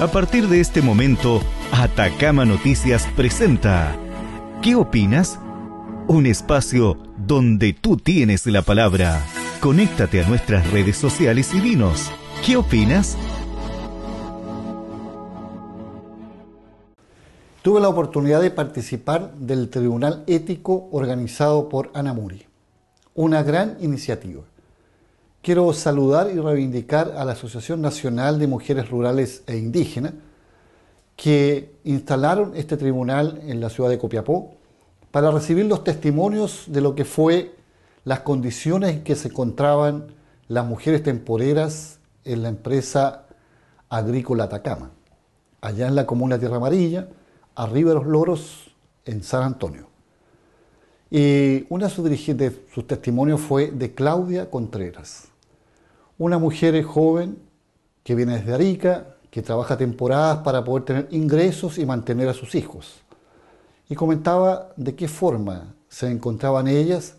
A partir de este momento, Atacama Noticias presenta ¿Qué opinas? Un espacio donde tú tienes la palabra. Conéctate a nuestras redes sociales y dinos ¿qué opinas? Tuve la oportunidad de participar del Tribunal Ético organizado por Anamuri. Una gran iniciativa. Quiero saludar y reivindicar a la Asociación Nacional de Mujeres Rurales e Indígenas que instalaron este tribunal en la ciudad de Copiapó para recibir los testimonios de lo que fue las condiciones en que se encontraban las mujeres temporeras en la empresa Agrícola Atacama, allá en la comuna Tierra Amarilla, arriba de Los Loros, en San Antonio. Y una de sus testimonios fue de Claudia Contreras, una mujer joven que viene desde Arica, que trabaja temporadas para poder tener ingresos y mantener a sus hijos. Y comentaba de qué forma se encontraban ellas,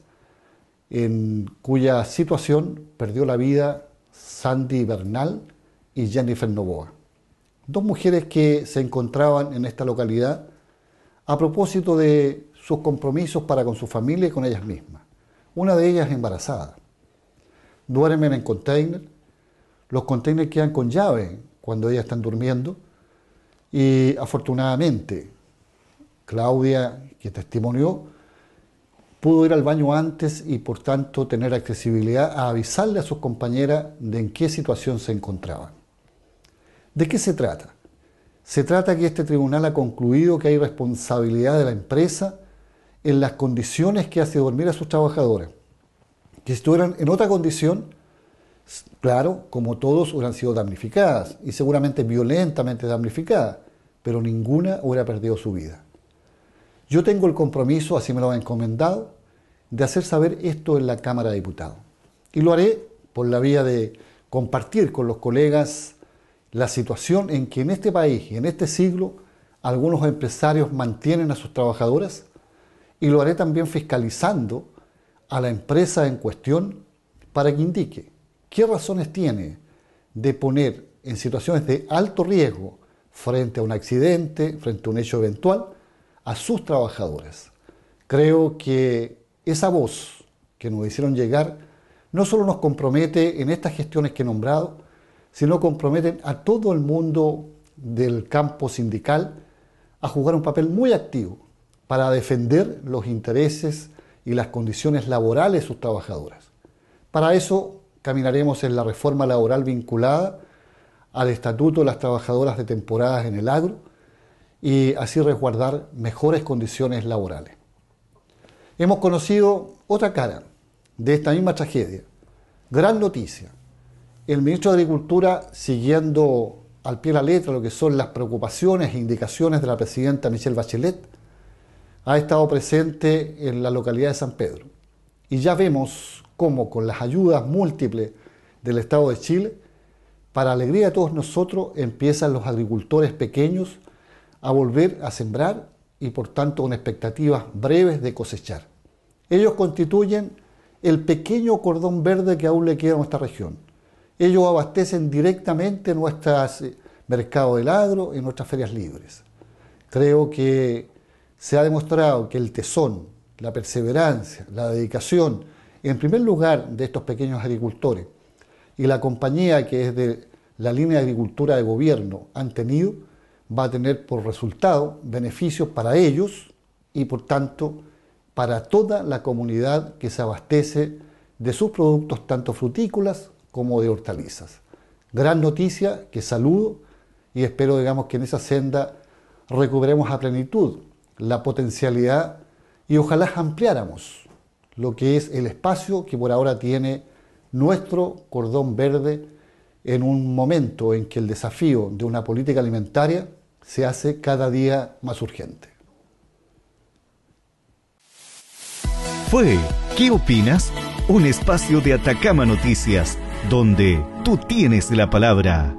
en cuya situación perdió la vida Sandy Bernal y Jennifer Novoa. Dos mujeres que se encontraban en esta localidad a propósito de sus compromisos para con su familia y con ellas mismas. Una de ellas embarazada. Duermen en container. Los containers quedan con llave cuando ellas están durmiendo. Y afortunadamente, Claudia, que testimonió, pudo ir al baño antes y por tanto tener accesibilidad a avisarle a sus compañeras de en qué situación se encontraban. ¿De qué se trata? Se trata que este tribunal ha concluido que hay responsabilidad de la empresa en las condiciones que hace dormir a sus trabajadoras. Que si estuvieran en otra condición, claro, como todos, hubieran sido damnificadas y seguramente violentamente damnificadas, pero ninguna hubiera perdido su vida. Yo tengo el compromiso, así me lo han encomendado, de hacer saber esto en la Cámara de Diputados. Y lo haré por la vía de compartir con los colegas la situación en que en este país y en este siglo algunos empresarios mantienen a sus trabajadoras, y lo haré también fiscalizando a la empresa en cuestión para que indique qué razones tiene de poner en situaciones de alto riesgo frente a un accidente, frente a un hecho eventual, a sus trabajadoras. Creo que esa voz que nos hicieron llegar no solo nos compromete en estas gestiones que he nombrado, sino comprometen a todo el mundo del campo sindical a jugar un papel muy activo para defender los intereses y las condiciones laborales de sus trabajadoras. Para eso caminaremos en la reforma laboral vinculada al Estatuto de las Trabajadoras de Temporadas en el Agro y así resguardar mejores condiciones laborales. Hemos conocido otra cara de esta misma tragedia. Gran noticia. El ministro de Agricultura, siguiendo al pie de la letra lo que son las preocupaciones e indicaciones de la presidenta Michelle Bachelet, ha estado presente en la localidad de San Pedro. Y ya vemos cómo con las ayudas múltiples del Estado de Chile, para alegría de todos nosotros, empiezan los agricultores pequeños a volver a sembrar y por tanto con expectativas breves de cosechar. Ellos constituyen el pequeño cordón verde que aún le queda a nuestra región. Ellos abastecen directamente nuestros mercados del agro y nuestras ferias libres. Creo que se ha demostrado que el tesón, la perseverancia, la dedicación, en primer lugar de estos pequeños agricultores y la compañía que es de la línea de agricultura de gobierno han tenido, va a tener por resultado beneficios para ellos y por tanto para toda la comunidad que se abastece de sus productos tanto frutícolas como de hortalizas. Gran noticia que saludo y espero, digamos, que en esa senda recuperemos a plenitud la potencialidad y ojalá ampliáramos lo que es el espacio que por ahora tiene nuestro cordón verde en un momento en que el desafío de una política alimentaria se hace cada día más urgente. Fue ¿Qué opinas? Un espacio de Atacama Noticias, donde tú tienes la palabra.